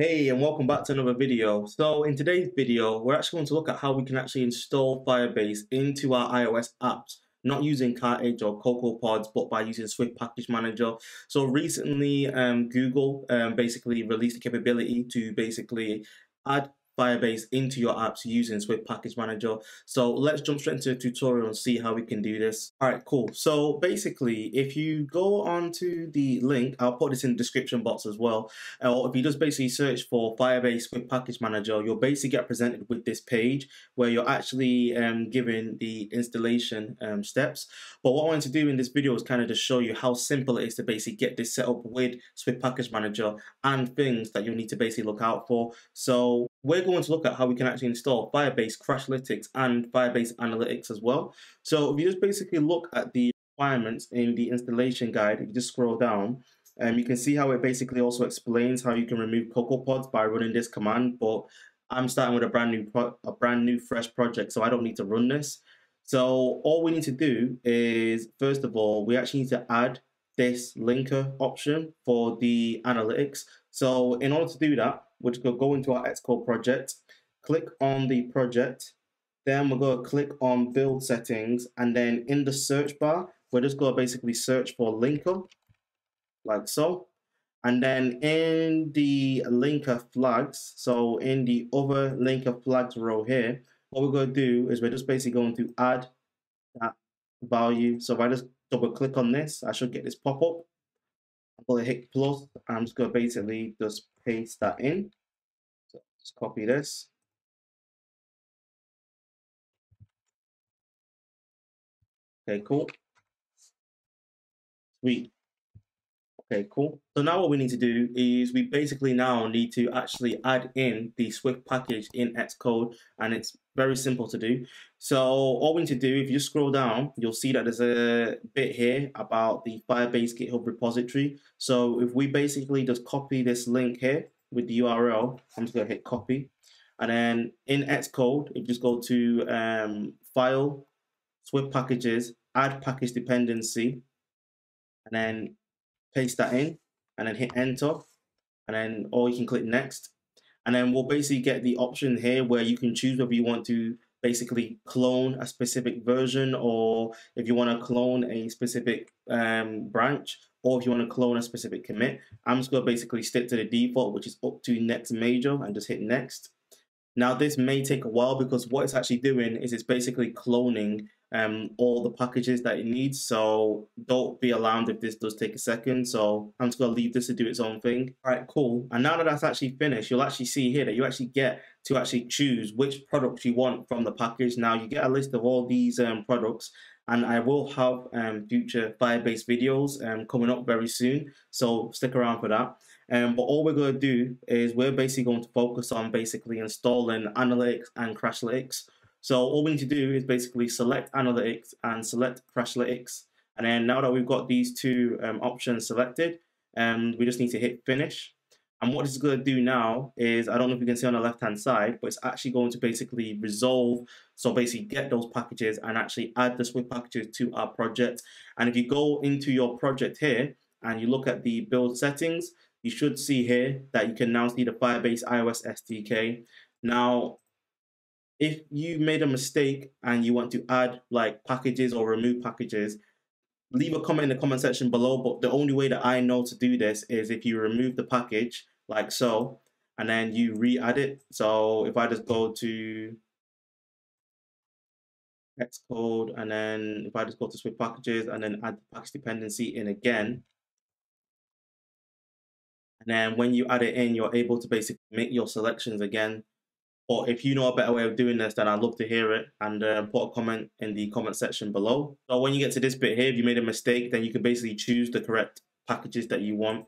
Hey, and welcome back to another video. So in today's video, we're actually going to look at how we can actually install Firebase into our iOS apps, not using Carthage or CocoaPods, but by using Swift Package Manager. So recently, Google basically released the capability to basically add Firebase into your apps using Swift Package Manager. So let's jump straight into the tutorial and see how we can do this. All right, cool. So basically, if you go onto the link, I'll put this in the description box as well. Or if you just basically search for Firebase Swift Package Manager, you'll basically get presented with this page where you're actually given the installation steps. But what I wanted to do in this video is kind of just show you how simple it is to basically get this set up with Swift Package Manager and things that you'll need to basically look out for. So we're going to look at how we can actually install Firebase Crashlytics and Firebase Analytics as well. So if you just basically look at the requirements in the installation guide, if you just scroll down, you can see how it basically also explains how you can remove CocoaPods by running this command, but I'm starting with a brand new fresh project, so I don't need to run this. So all we need to do is, first of all, we actually need to add this linker option for the analytics. So in order to do that, we're just going to go into our Xcode project, click on the project, then we're going to click on build settings, and then in the search bar, we're just going to basically search for linker, like so. And then in the linker flags, so in the other linker flags row here, what we're going to do is we're just basically going to add that value. So if I just double click on this, I should get this pop up. I'm going to hit plus, and I'm just going to basically just paste that in. So just copy this. Okay, cool. Sweet. Okay, cool. So now what we need to do is we basically now need to actually add in the Swift package in Xcode, and it's very simple to do. So all we need to do, if you just scroll down, you'll see that there's a bit here about the Firebase GitHub repository. So if we basically just copy this link here with the URL, I'm just going to hit copy. And then in Xcode, if you just go to File, Swift Packages, Add Package Dependency, and then paste that in, and then hit enter, and then, or you can click next, and then we'll basically get the option here where you can choose whether you want to basically clone a specific version, or if you want to clone a specific branch, or if you want to clone a specific commit. I'm just going to basically stick to the default, which is up to next major, and just hit next. Now this may take a while, because what it's actually doing is it's basically cloning all the packages that it needs, so don't be alarmed if this does take a second. So I'm just going to leave this to do its own thing. All right, cool. And now that that's actually finished, you'll actually see here that you actually get to actually choose which products you want from the package. Now you get a list of all these products, and I will have future Firebase videos coming up very soon, so stick around for that. But all we're going to do is we're basically going to focus on basically installing Analytics and Crashlytics. So all we need to do is basically select Analytics and select Crashlytics. And then now that we've got these two options selected, we just need to hit finish. And what it's going to do now is, I don't know if you can see on the left-hand side, but it's actually going to basically resolve. So basically get those packages and actually add the Swift packages to our project. And if you go into your project here and you look at the build settings, you should see here that you can now see the Firebase iOS SDK. Now, if you made a mistake and you want to add like packages or remove packages, leave a comment in the comment section below. But the only way that I know to do this is if you remove the package like so, and then you re-add it. So if I just go to Xcode, and then if I just go to Swift Packages and then add the package dependency in again, and then when you add it in, you're able to basically make your selections again. Or if you know a better way of doing this, then I'd love to hear it, and put a comment in the comment section below. So when you get to this bit here, if you made a mistake, then you can basically choose the correct packages that you want.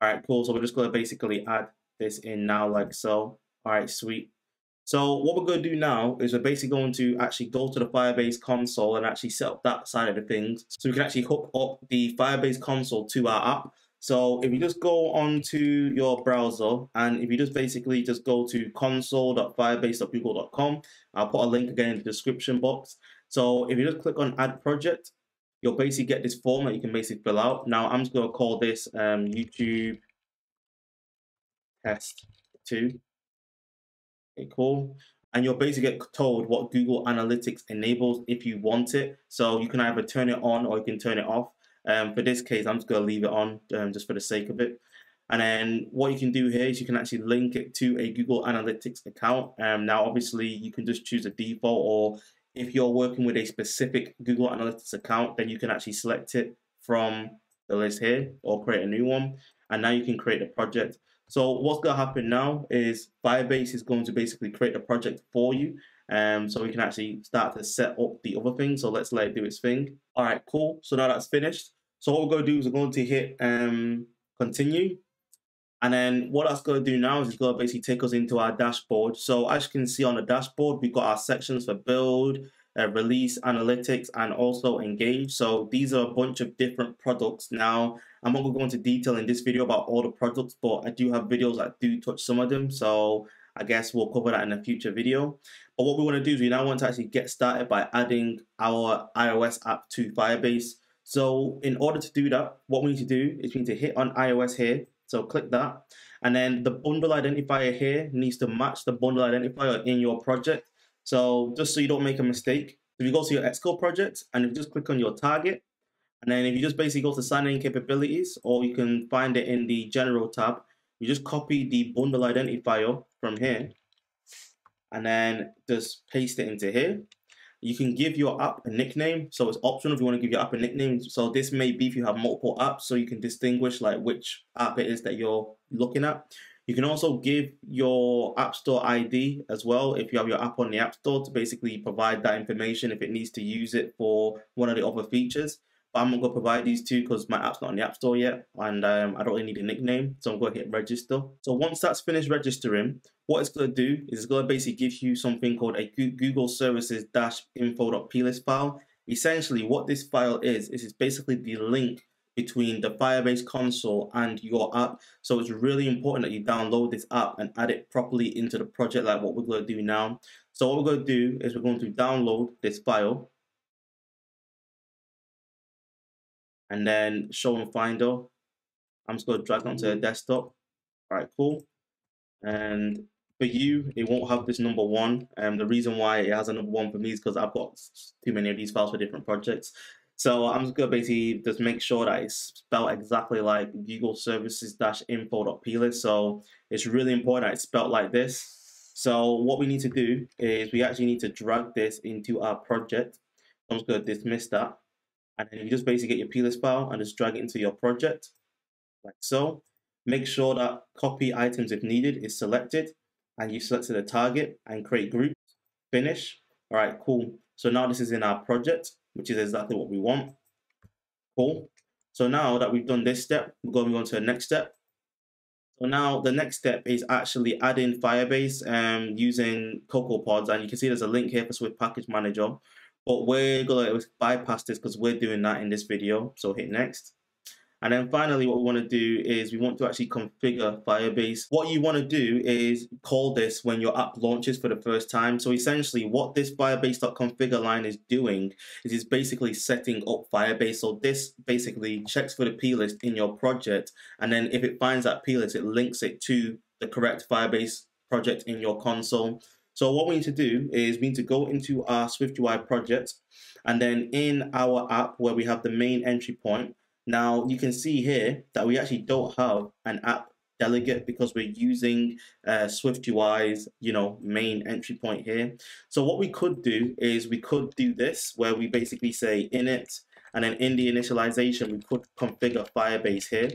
All right, cool. So we're just going to basically add this in now like so. All right, sweet. So what we're going to do now is we're basically going to actually go to the Firebase console and actually set up that side of the things, so we can actually hook up the Firebase console to our app. So if you just go onto your browser, and if you just basically just go to console.firebase.google.com, I'll put a link again in the description box. So if you just click on add project, you'll basically get this form that you can basically fill out. Now I'm just going to call this YouTube test to. Okay, cool. And you'll basically get told what Google Analytics enables if you want it. So you can either turn it on or you can turn it off. For this case, I'm just going to leave it on just for the sake of it. And then what you can do here is you can actually link it to a Google Analytics account. Now, obviously, you can just choose a default, or if you're working with a specific Google Analytics account, then you can actually select it from the list here or create a new one. And now you can create a project. So what's going to happen now is Firebase is going to basically create a project for you. So we can actually start to set up the other thing. So let's let it do its thing. All right, cool. So now that's finished. So what we're going to do is we're going to hit continue. And then what that's going to do now is it's going to basically take us into our dashboard. So as you can see on the dashboard, we've got our sections for build, release, analytics, and also engage. So these are a bunch of different products. Now, I'm not going to go into detail in this video about all the products, but I do have videos that do touch some of them. So I guess we'll cover that in a future video. But what we want to do is we now want to actually get started by adding our iOS app to Firebase. So in order to do that, what we need to do is we need to hit on iOS here. So click that, and then the bundle identifier here needs to match the bundle identifier in your project. So just so you don't make a mistake, if you go to your Xcode project and if you just click on your target, and then if you just basically go to sign in capabilities, or you can find it in the general tab, you just copy the bundle identifier from here and then just paste it into here. You can give your app a nickname. So it's optional if you want to give your app a nickname. So this may be if you have multiple apps, so you can distinguish like which app it is that you're looking at. You can also give your App Store ID as well if you have your app on the App Store to basically provide that information if it needs to use it for one of the other features. But I'm not going to provide these two because my app's not on the App Store yet, and I don't really need a nickname, so I'm going to hit register. So once that's finished registering, what it's going to do is it's going to basically give you something called a google-services-info.plist file. Essentially, what this file is it's basically the link between the Firebase console and your app. So it's really important that you download this app and add it properly into the project like what we're going to do now. So what we're going to do is we're going to download this file. And then show and finder. I'm just going to drag it onto the desktop. All right, cool. And for you, it won't have this number one. And the reason why it has a number one for me is because I've got too many of these files for different projects. So I'm just going to basically just make sure that it's spelled exactly like google-services-info.plist. So it's really important that it's spelled like this. So what we need to do is we actually need to drag this into our project. I'm just going to dismiss that. And then you just basically get your plist file and just drag it into your project, like so. Make sure that copy items if needed is selected, and you selected a target and create groups. Finish. All right, cool. So now this is in our project, which is exactly what we want. Cool. So now that we've done this step, we're going to move on to the next step. So now the next step is actually adding Firebase using CocoaPods, and you can see there's a link here for Swift Package Manager. But we're going to bypass this because we're doing that in this video. So hit next. And then finally, what we want to do is we want to actually configure Firebase. What you want to do is call this when your app launches for the first time. So essentially what this Firebase.configure line is doing is it's basically setting up Firebase. So this basically checks for the plist in your project. And then if it finds that plist, it links it to the correct Firebase project in your console. So what we need to do is we need to go into our SwiftUI project, and then in our app where we have the main entry point. Now you can see here that we actually don't have an app delegate because we're using SwiftUI's, main entry point here. So what we could do is we could do this where we basically say init, and then in the initialization, we could configure Firebase here.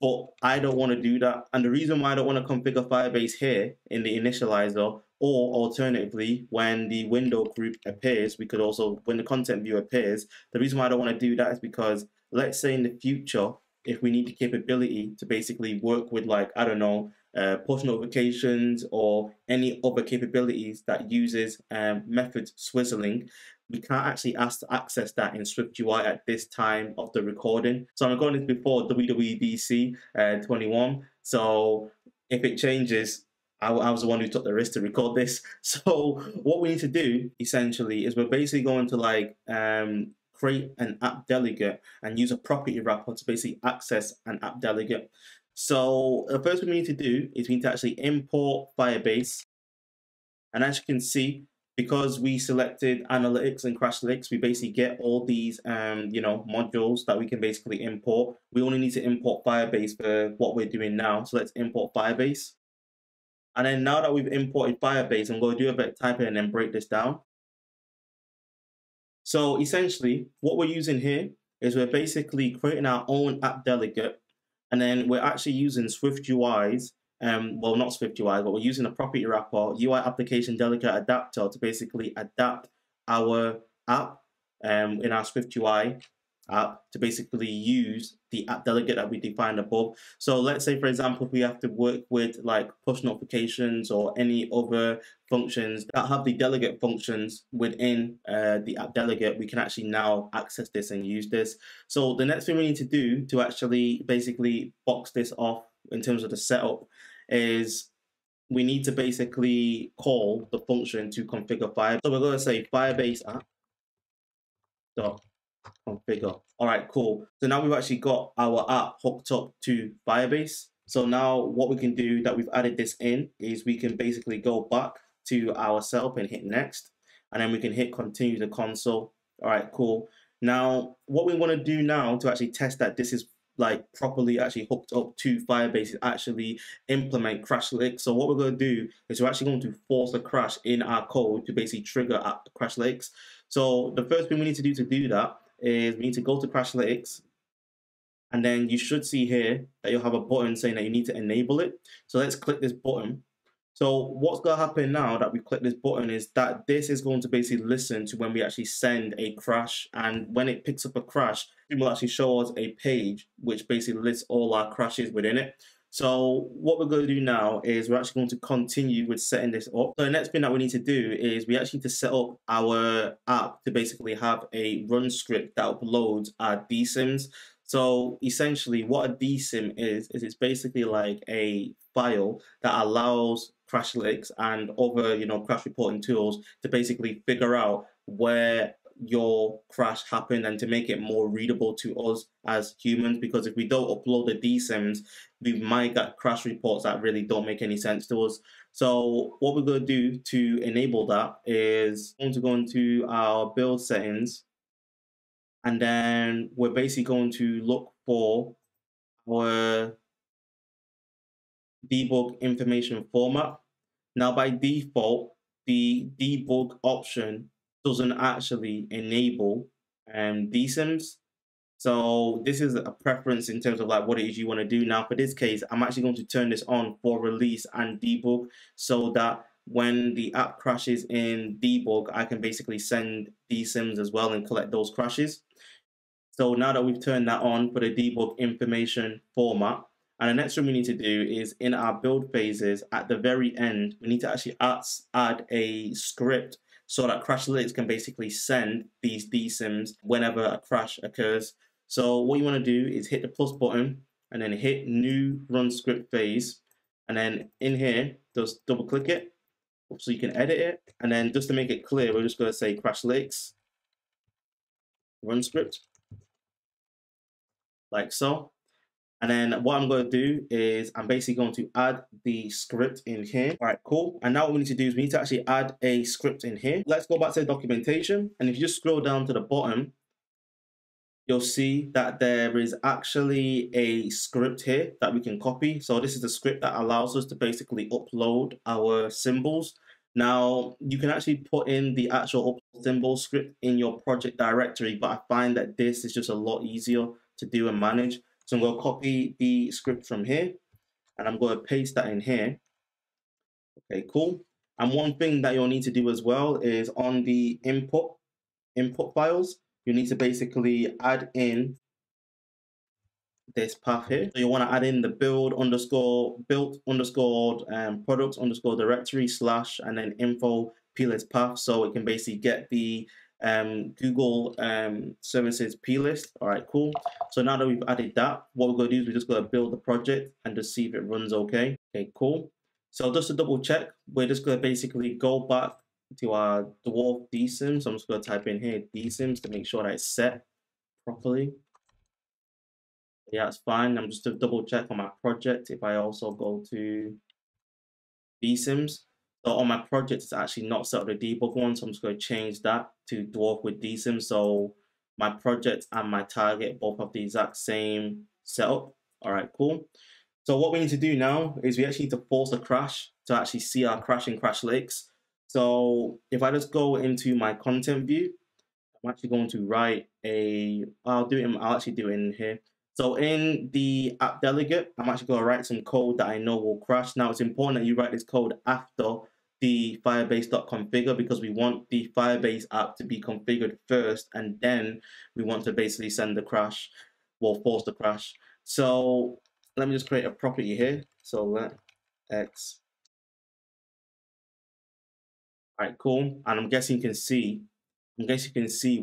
But I don't want to do that. And the reason why I don't want to configure Firebase here in the initializer, or alternatively, when the window group appears, we could also, when the content view appears, the reason why I don't want to do that is because let's say in the future, if we need the capability to basically work with like, push notifications or any other capabilities that uses method swizzling, we can't actually ask to access that in SwiftUI at this time of the recording. So I'm recording this before WWDC 21. So if it changes, I was the one who took the risk to record this. So what we need to do essentially is we're basically going to like create an app delegate and use a property wrapper to basically access an app delegate. So the first thing we need to do is we need to actually import Firebase. And as you can see, because we selected Analytics and Crashlytics, we basically get all these modules that we can basically import. We only need to import Firebase for what we're doing now. So let's import Firebase. And then now that we've imported Firebase, I'm going to do a bit of typing and then break this down. So essentially, what we're using here is we're basically creating our own app delegate, and then we're actually using SwiftUIs, well, not SwiftUIs, but we're using a property wrapper, UI application delegate adapter to basically adapt our app in our SwiftUI app to basically use the app delegate that we defined above. So let's say, for example, if we have to work with like push notifications or any other functions that have the delegate functions within the app delegate, we can actually now access this and use this. So the next thing we need to do to actually basically box this off in terms of the setup is we need to basically call the function to configure Firebase. So we're going to say Firebase app dot configure. All right, cool. So now we've actually got our app hooked up to Firebase. So now what we can do that we've added this in is we can basically go back to ourselves and hit next, and then we can hit continue the console. All right, cool. Now what we want to do now to actually test that this is like properly actually hooked up to Firebase is actually implement Crashlytics. So what we're going to do is we're actually going to force a crash in our code to basically trigger Crashlytics. So the first thing we need to do that is we need to go to Crashlytics, and then you should see here that you'll have a button saying that you need to enable it. So let's click this button. So what's going to happen now that we click this button is that this is going to basically listen to when we actually send a crash, and when it picks up a crash, it will actually show us a page which basically lists all our crashes within it. So what we're going to do now is we're actually going to continue with setting this up. So the next thing that we need to do is we actually need to set up our app to basically have a run script that uploads our dSYMs. So essentially what a dSYM is it's basically like a file that allows Crashlytics and other crash reporting tools to basically figure out where your crash happened and to make it more readable to us as humans, because if we don't upload the dSYMs, we might get crash reports that really don't make any sense to us. So what we're going to do to enable that is we're going to go into our build settings, and then we're basically going to look for our debug information format. Now by default, the debug option doesn't actually enable dSYMs. So this is a preference in terms of like what it is you want to do. Now for this case, I'm actually going to turn this on for release and debug, so that when the app crashes in debug, I can basically send dSYMs as well and collect those crashes. So now that we've turned that on for the debug information format, and the next thing we need to do is in our build phases at the very end, we need to actually add a script so that Crashlytics can basically send these dSYMs whenever a crash occurs. So what you want to do is hit the plus button and then hit new run script phase. And then in here, just double click it so you can edit it. And then just to make it clear, we're just going to say Crashlytics run script, like so. And then what I'm going to do is I'm basically going to add the script in here. All right, cool. And now what we need to do is we need to actually add a script in here. Let's go back to the documentation. And if you just scroll down to the bottom, you'll see that there is actually a script here that we can copy. So this is the script that allows us to basically upload our symbols. Now, you can actually put in the actual upload symbol script in your project directory, but I find that this is just a lot easier to do and manage. So I'm going to copy the script from here, and I'm going to paste that in here. Okay, cool. And one thing that you'll need to do as well is on the input files, you need to basically add in this path here. So you want to add in the build_built_products_directory/ and then info.plist path, so it can basically get the Google services.plist. All right, cool. So now that we've added that, what we're going to do is we're just going to build the project and just see if it runs okay. Okay, cool. So just to double check, we're just going to basically go back to our dwarf dSYM. So I'm just going to type in here dSYMs to make sure that it's set properly. Yeah, it's fine. I'm just to double check on my project. If I also go to dSYMs, so on my project, it's actually not set up the debug one. So I'm just going to change that to dwarf with dSYM. So my project and my target both have the exact same setup. All right, cool. So what we need to do now is we actually need to force a crash to actually see our crash in Crashlytics. So if I just go into my content view, I'm actually going to write a, I'll actually do it in here. So in the app delegate, I'm actually going to write some code that I know will crash. Now it's important that you write this code after the firebase.configure because we want the Firebase app to be configured first, and then we want to basically send the crash, well, force the crash. So let me just create a property here. So let X. All right, cool. And I'm guessing you can see,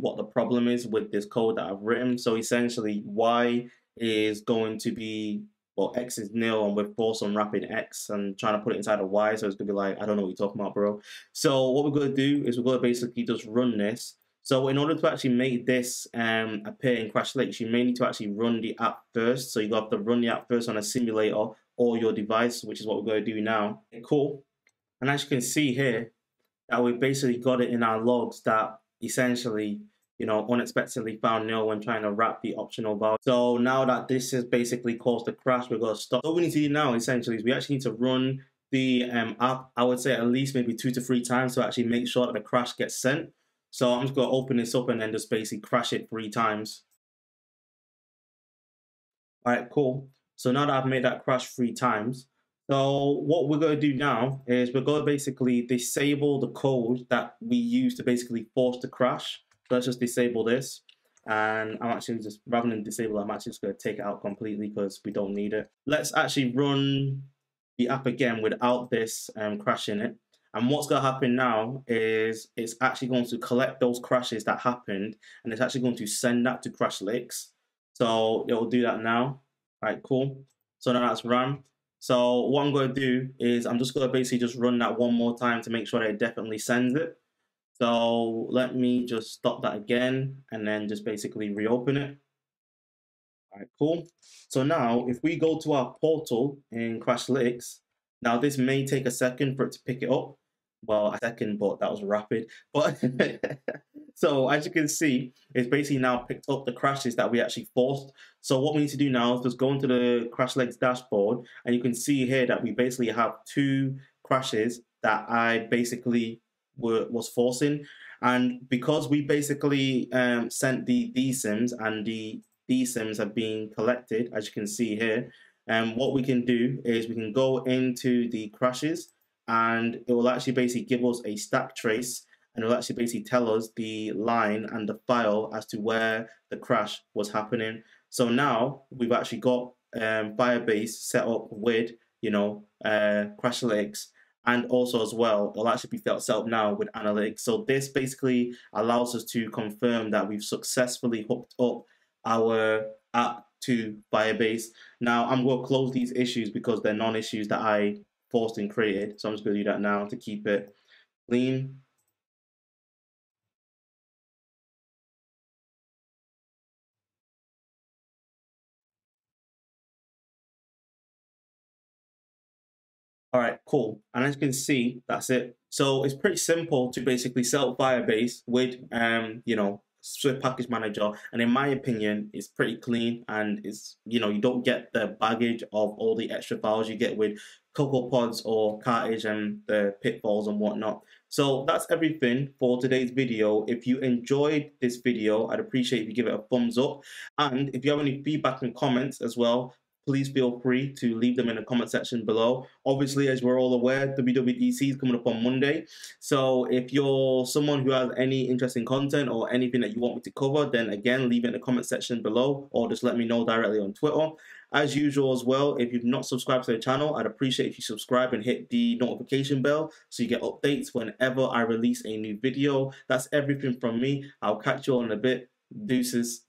what the problem is with this code that I've written. So essentially, Y is going to be, well, X is nil, and we're forced on wrapping X and trying to put it inside a Y. So it's gonna be like, I don't know what you're talking about, bro. So what we're gonna do is we're gonna basically just run this. So in order to actually make this appear in Crashlytics, you may need to actually run the app first. So you have to run the app first on a simulator or your device, which is what we're gonna do now. Okay, cool. And as you can see here, that we basically got it in our logs that essentially, you know, unexpectedly found nil when trying to wrap the optional value. So now that this has basically caused a crash, we're going to stop. What we need to do now essentially is we actually need to run the app, I would say at least maybe 2 to 3 times to actually make sure that the crash gets sent. So I'm just going to open this up and then just basically crash it 3 times. All right, cool. So now that I've made that crash 3 times, so what we're going to do now is we're going to basically disable the code that we use to basically force the crash. So let's just disable this. And I'm actually just, rather than disable, I'm actually just going to take it out completely because we don't need it. Let's actually run the app again without this crash in it. And what's going to happen now is it's actually going to collect those crashes that happened and it's actually going to send that to Crashlytics. So it will do that now. All right, cool. So now that's run. So what I'm going to do is I'm just going to basically just run that 1 more time to make sure that it definitely sends it. So let me just stop that again and then just basically reopen it. All right, cool. So now if we go to our portal in Crashlytics, now this may take a second for it to pick it up. Well, a second, but that was rapid. But so as you can see, it's basically now picked up the crashes that we actually forced. So what we need to do now is just go into the Crashlytics dashboard, and you can see here that we basically have 2 crashes that I basically was forcing. And because we basically sent the dSYMs and the dSYMs have been collected, as you can see here, what we can do is we can go into the crashes and it will actually basically give us a stack trace, and it will actually basically tell us the line and the file as to where the crash was happening. So now we've actually got Firebase set up with, you know, Crashlytics, and also as well, it'll actually be set up now with Analytics. So this basically allows us to confirm that we've successfully hooked up our app to Firebase. Now I'm going to close these issues because they're non-issues that I forced and created. So I'm just going to do that now to keep it clean. All right, cool. And as you can see, that's it. So it's pretty simple to basically set up Firebase with, you know, Swift Package Manager. And in my opinion, it's pretty clean, and it's, you know, you don't get the baggage of all the extra files you get with CocoaPods or Carthage and the pitfalls and whatnot. So that's everything for today's video. If you enjoyed this video, I'd appreciate if you give it a thumbs up. And if you have any feedback and comments as well, please feel free to leave them in the comment section below. Obviously, as we're all aware, WWDC is coming up on Monday. So if you're someone who has any interesting content or anything that you want me to cover, then again, leave it in the comment section below or just let me know directly on Twitter. As usual as well, if you've not subscribed to the channel, I'd appreciate if you subscribe and hit the notification bell so you get updates whenever I release a new video. That's everything from me. I'll catch you all in a bit. Deuces.